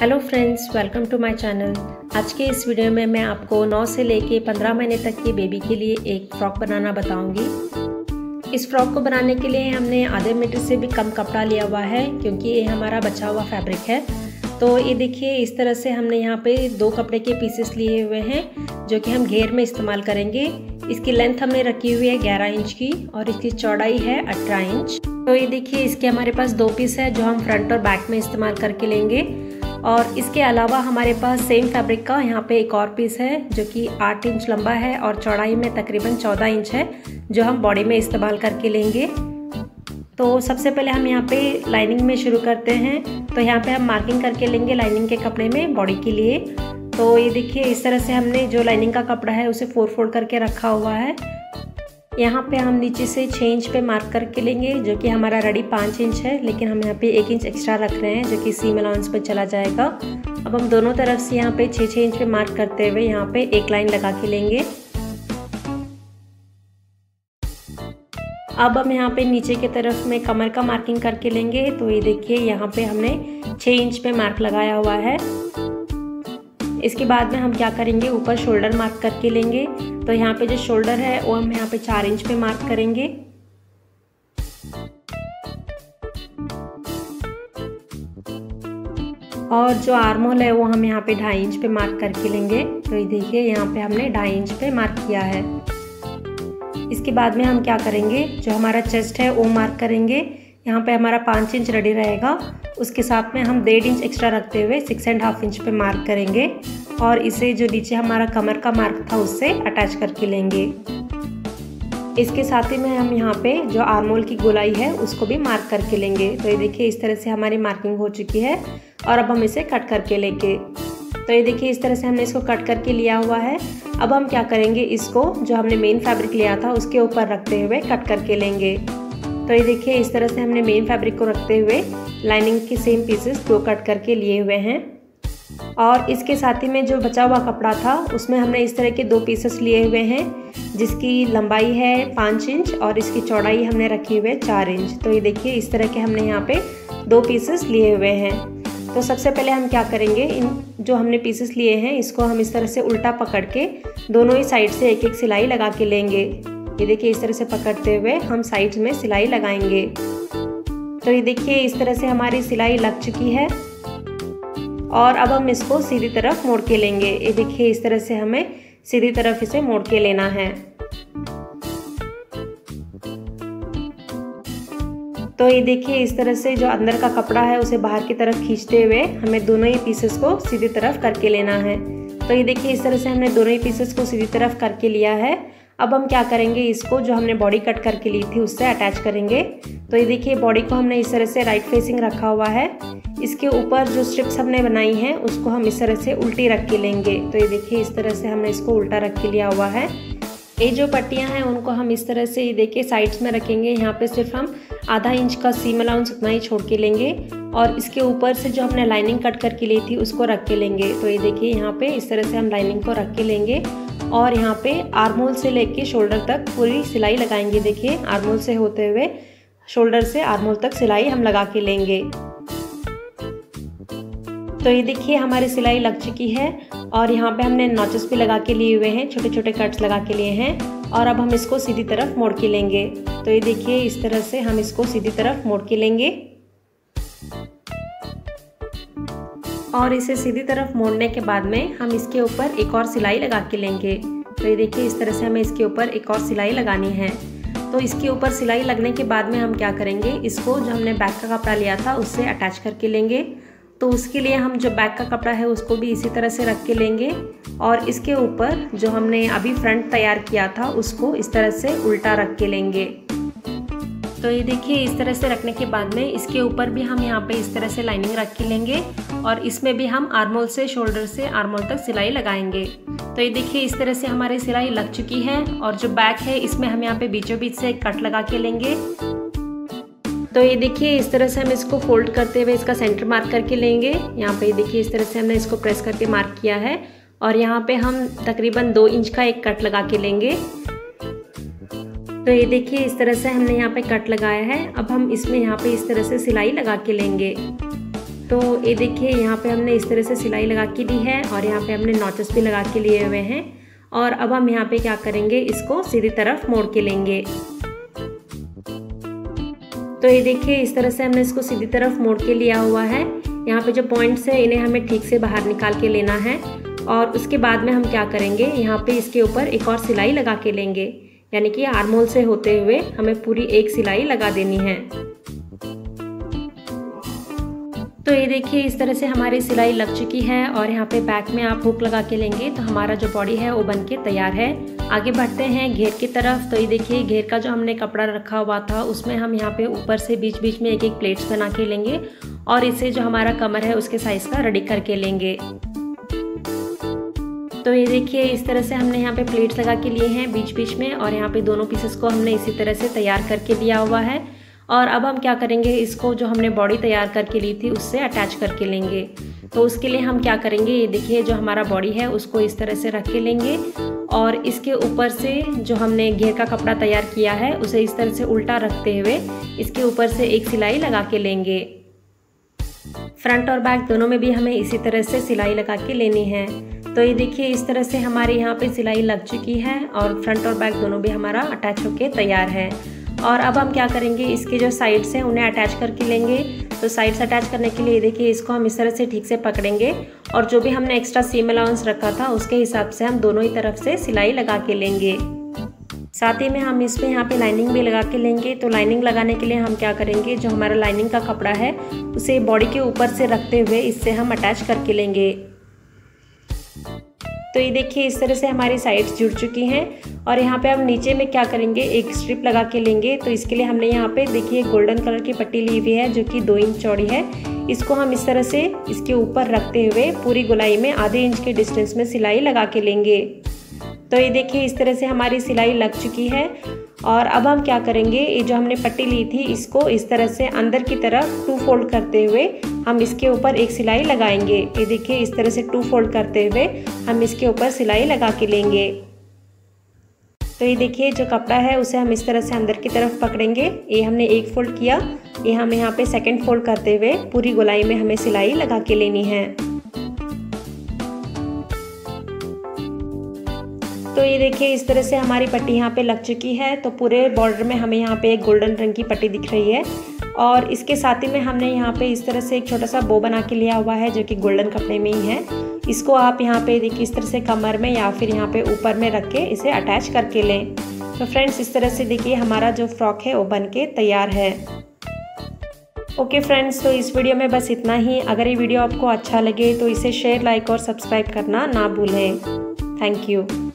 Hello friends, welcome to my channel. आज के इस वीडियो में मैं आपको 9 से लेके 15 महीने तक के बेबी के लिए एक फ्रॉक बनाना बताऊंगी। इस फ्रॉक को बनाने के लिए हमने आधे मीटर से भी कम कपड़ा लिया हुआ है, क्योंकि ये हमारा बचा हुआ फैब्रिक है। तो ये देखिए, इस तरह से हमने यहाँ पे 2 कपड़े के पीसेस लिए हुए हैं, जो कि हम घेर में इस्तेमाल करेंगे। इसकी लेंथ हमने रखी हुई है 11 इंच की और इसकी चौड़ाई है 18 इंच। तो ये देखिए, इसके हमारे पास 2 पीस है जो हम फ्रंट और बैक में इस्तेमाल करके लेंगे। और इसके अलावा हमारे पास सेम फैब्रिक का यहाँ पे एक और पीस है जो कि 8 इंच लंबा है और चौड़ाई में तकरीबन 14 इंच है, जो हम बॉडी में इस्तेमाल करके लेंगे। तो सबसे पहले हम यहाँ पे लाइनिंग में शुरू करते हैं। तो यहाँ पे हम मार्किंग करके लेंगे लाइनिंग के कपड़े में बॉडी के लिए। तो ये देखिए, इस तरह से हमने जो लाइनिंग का कपड़ा है उसे फोल्ड करके रखा हुआ है। यहाँ पे हम नीचे से 6 इंच पे मार्क करके लेंगे, जो कि हमारा रेडी 5 इंच है, लेकिन हम यहाँ पे 1 इंच एक्स्ट्रा रख रहे हैं जो कि सीम अलाउंस पे चला जाएगा। अब हम दोनों तरफ से यहाँ पे 6-6 इंच पे मार्क करते हुए यहाँ पे एक लाइन लगा के लेंगे। अब हम यहाँ पे नीचे के तरफ में कमर का मार्किंग करके लेंगे। तो ये देखिए, यहाँ पे हमने 6 इंच पे मार्क लगाया हुआ है। इसके बाद में हम क्या करेंगे, ऊपर शोल्डर मार्क करके लेंगे। तो यहाँ पे जो शोल्डर है वो हम यहाँ पे 4 इंच पे मार्क करेंगे। और जो आर्म होल है वो हम यहाँ पे 2.5 इंच पे मार्क करके लेंगे। तो ये देखिए, यहाँ पे हमने 2.5 इंच पे मार्क किया है। इसके बाद में हम क्या करेंगे, जो हमारा चेस्ट है वो मार्क करेंगे। यहाँ पे हमारा 5 इंच रेडी रहेगा, उसके साथ में हम 1.5 इंच एक्स्ट्रा रखते हुए 6.5 इंच पे मार्क करेंगे। और इसे जो नीचे हमारा कमर का मार्क था उससे अटैच करके लेंगे। इसके साथ ही में हम यहाँ पे जो आर्म होल की गोलाई है उसको भी मार्क करके लेंगे। तो ये देखिए, इस तरह से हमारी मार्किंग हो चुकी है। और अब हम इसे कट करके लेंगे। तो ये देखिए, इस तरह से हमने इसको कट करके लिया हुआ है। अब हम क्या करेंगे, इसको जो हमने मेन फैब्रिक लिया था उसके ऊपर रखते हुए कट करके लेंगे। तो ये देखिए, इस तरह से हमने मेन फैब्रिक को रखते हुए लाइनिंग के सेम पीसेस 2 कट करके लिए हुए हैं। और इसके साथ ही में जो बचा हुआ कपड़ा था उसमें हमने इस तरह के 2 पीसेस लिए हुए हैं, जिसकी लंबाई है 5 इंच और इसकी चौड़ाई हमने रखी हुई है 4 इंच। तो ये देखिए, इस तरह के हमने यहाँ पे 2 पीसेस लिए हुए हैं। तो सबसे पहले हम क्या करेंगे, इन जो हमने पीसेस लिए हैं इसको हम इस तरह से उल्टा पकड़ के दोनों ही साइड से 1-1 सिलाई लगा के लेंगे। ये देखिए, इस तरह से पकड़ते हुए हम साइड में सिलाई लगाएंगे। तो ये देखिए, इस तरह से हमारी सिलाई लग चुकी है। और अब हम इसको सीधी तरफ मोड़ के लेंगे। ये देखिए, इस तरह से हमें सीधी तरफ इसे मोड़ के लेना है। तो ये देखिए, इस तरह से जो अंदर का कपड़ा है उसे बाहर की तरफ खींचते हुए हमें दोनों ही पीसेस को सीधी तरफ करके लेना है। तो ये देखिए, इस तरह से हमने दोनों ही पीसेस को सीधी तरफ करके लिया है। अब हम क्या करेंगे, इसको जो हमने बॉडी कट करके ली थी उससे अटैच करेंगे। तो ये देखिए, बॉडी को हमने इस तरह से राइट फेसिंग रखा हुआ है। इसके ऊपर जो स्ट्रिप्स हमने बनाई हैं उसको हम इस तरह से उल्टी रख के लेंगे। तो ये देखिए, इस तरह से हमने इसको उल्टा रख के लिया हुआ है। ये जो पट्टियां हैं उनको हम इस तरह से, ये देखिए, साइड्स में रखेंगे। यहाँ पे सिर्फ हम आधा इंच का सीम अलाउंस उतना ही छोड़ के लेंगे। और इसके ऊपर से जो हमने लाइनिंग कट करके ली थी उसको रख के लेंगे। तो ये देखिए, यहाँ पे इस तरह से हम लाइनिंग को रख के लेंगे। और यहाँ पे आर्म होल से लेके शोल्डर तक पूरी सिलाई लगाएंगे। देखिए, आर्म होल से होते हुए शोल्डर से आर्म होल तक सिलाई हम लगा के लेंगे। तो ये देखिए, हमारी सिलाई लग चुकी है। और यहाँ पे हमने नॉचेस भी लगा के लिए हुए हैं, छोटे छोटे कट्स लगा के लिए हैं। और अब हम इसको सीधी तरफ मोड़ के लेंगे। तो ये देखिए, इस तरह से हम इसको सीधी तरफ मोड़ के लेंगे। और इसे सीधी तरफ मोड़ने के बाद में हम इसके ऊपर एक और सिलाई लगा के लेंगे। तो ये देखिए, इस तरह से हमें इसके ऊपर एक और सिलाई लगानी है। तो इसके ऊपर सिलाई लगने के बाद में हम क्या करेंगे, इसको जो हमने बैक का कपड़ा लिया था उससे अटैच करके लेंगे। तो उसके लिए हम जो बैक का कपड़ा है उसको भी इसी तरह से रख के लेंगे। और इसके ऊपर जो हमने अभी फ्रंट तैयार किया था उसको इस तरह से उल्टा रख के लेंगे। तो ये देखिए, इस तरह से रखने के बाद में इसके ऊपर भी हम यहाँ पे इस तरह से लाइनिंग रख के लेंगे। और इसमें भी हम आर्म होल से शोल्डर से आर्म होल तक सिलाई लगाएंगे। तो ये देखिए, इस तरह से हमारी सिलाई लग चुकी है। और जो बैक है इसमें हम यहाँ पे बीचों बीच से कट लगा के लेंगे। तो ये देखिए, इस तरह से हम इसको फोल्ड करते हुए इसका सेंटर मार्क करके लेंगे। यहाँ पे देखिए, इस तरह से हमने इसको प्रेस करके मार्क किया है। और यहाँ पे हम तकरीबन 2 इंच का एक कट लगा के लेंगे। तो ये देखिए, इस तरह से हमने यहाँ पे कट लगाया है। अब हम इसमें यहाँ पे इस तरह से सिलाई लगा के लेंगे। तो ये देखिए यहाँ पे हमने इस तरह से सिलाई लगा के दी है और यहाँ पे हमने नॉचेस भी लगा के लिए हुए हैं। और अब हम यहाँ पे क्या करेंगे, इसको सीधी तरफ मोड़ के लेंगे। तो ये देखिए इस तरह से हमने इसको सीधी तरफ मोड़ के लिया हुआ है। यहाँ पे जो पॉइंट्स है इन्हें हमें ठीक से बाहर निकाल के लेना है। और उसके बाद में हम क्या करेंगे, यहाँ पे इसके ऊपर एक और सिलाई लगा के लेंगे, यानी कि आर्म होल से होते हुए हमें पूरी एक सिलाई लगा देनी है। तो ये देखिए इस तरह से हमारी सिलाई लग चुकी है। और यहाँ पे बैक में आप हुक लगा के लेंगे तो हमारा जो बॉडी है वो बन के तैयार है। आगे बढ़ते हैं घेर की तरफ। तो ये देखिए घेर का जो हमने कपड़ा रखा हुआ था उसमें हम यहाँ पे ऊपर से बीच बीच में एक एक प्लेट्स बना के लेंगे और इसे जो हमारा कमर है उसके साइज का रेडी करके लेंगे। तो ये देखिए इस तरह से हमने यहाँ पे प्लेट्स लगा के लिए हैं बीच बीच में और यहाँ पे दोनों पीसेस को हमने इसी तरह से तैयार करके दिया हुआ है। और अब हम क्या करेंगे, इसको जो हमने बॉडी तैयार करके ली थी उससे अटैच करके लेंगे। तो उसके लिए हम क्या करेंगे, ये देखिए जो हमारा बॉडी है उसको इस तरह से रख के लेंगे और इसके ऊपर से जो हमने घेर का कपड़ा तैयार किया है उसे इस तरह से उल्टा रखते हुए इसके ऊपर से एक सिलाई लगा के लेंगे। फ्रंट और बैक दोनों में भी हमें इसी तरह से सिलाई लगा के लेनी है। तो ये देखिए इस तरह से हमारे यहाँ पे सिलाई लग चुकी है और फ्रंट और बैक दोनों भी हमारा अटैच होके तैयार है। और अब हम क्या करेंगे, इसके जो साइड्स हैं उन्हें अटैच करके लेंगे। तो साइड्स अटैच करने के लिए देखिए इसको हम इस तरह से ठीक से पकड़ेंगे और जो भी हमने एक्स्ट्रा सीम अलाउंस रखा था उसके हिसाब से हम दोनों ही तरफ से सिलाई लगा के लेंगे। साथ ही में हम इसमें यहाँ पे लाइनिंग भी लगा के लेंगे। तो लाइनिंग लगाने के लिए हम क्या करेंगे, जो हमारा लाइनिंग का कपड़ा है उसे बॉडी के ऊपर से रखते हुए इससे हम अटैच करके लेंगे। तो ये देखिए इस तरह से हमारी साइड्स जुड़ चुकी हैं। और यहाँ पे हम नीचे में क्या करेंगे, एक स्ट्रिप लगा के लेंगे। तो इसके लिए हमने यहाँ पे देखिए गोल्डन कलर की पट्टी ली हुई है जो कि 2 इंच चौड़ी है। इसको हम इस तरह से इसके ऊपर रखते हुए पूरी गोलाई में आधे इंच के डिस्टेंस में सिलाई लगा के लेंगे। तो ये देखिए इस तरह से हमारी सिलाई लग चुकी है। और अब हम क्या करेंगे, ये जो हमने पट्टी ली थी इसको इस तरह से अंदर की तरफ 2 फोल्ड करते हुए हम इसके ऊपर एक सिलाई लगाएंगे। ये देखिए इस तरह से 2 फोल्ड करते हुए हम इसके ऊपर सिलाई लगा के लेंगे। तो ये देखिए जो कपड़ा है उसे हम इस तरह से अंदर की तरफ पकड़ेंगे। ये हमने 1 फोल्ड किया, ये हम यहाँ पे 2nd फोल्ड करते हुए पूरी गोलाई में हमें सिलाई लगा के लेनी है। तो ये देखिए इस तरह से हमारी पट्टी यहाँ पे लग चुकी है। तो पूरे बॉर्डर में हमें यहाँ पे एक गोल्डन रंग की पट्टी दिख रही है। और इसके साथ ही में हमने यहाँ पे इस तरह से एक छोटा सा बो बना के लिया हुआ है जो कि गोल्डन कपड़े में ही है। इसको आप यहाँ पे देखिए इस तरह से कमर में या फिर यहाँ पे ऊपर में रख के इसे अटैच करके लें। तो फ्रेंड्स इस तरह से देखिए हमारा जो फ्रॉक है वो बन के तैयार है। ओके फ्रेंड्स, तो इस वीडियो में बस इतना ही। अगर ये वीडियो आपको अच्छा लगे तो इसे शेयर, लाइक और सब्सक्राइब करना ना भूलें। Thank you.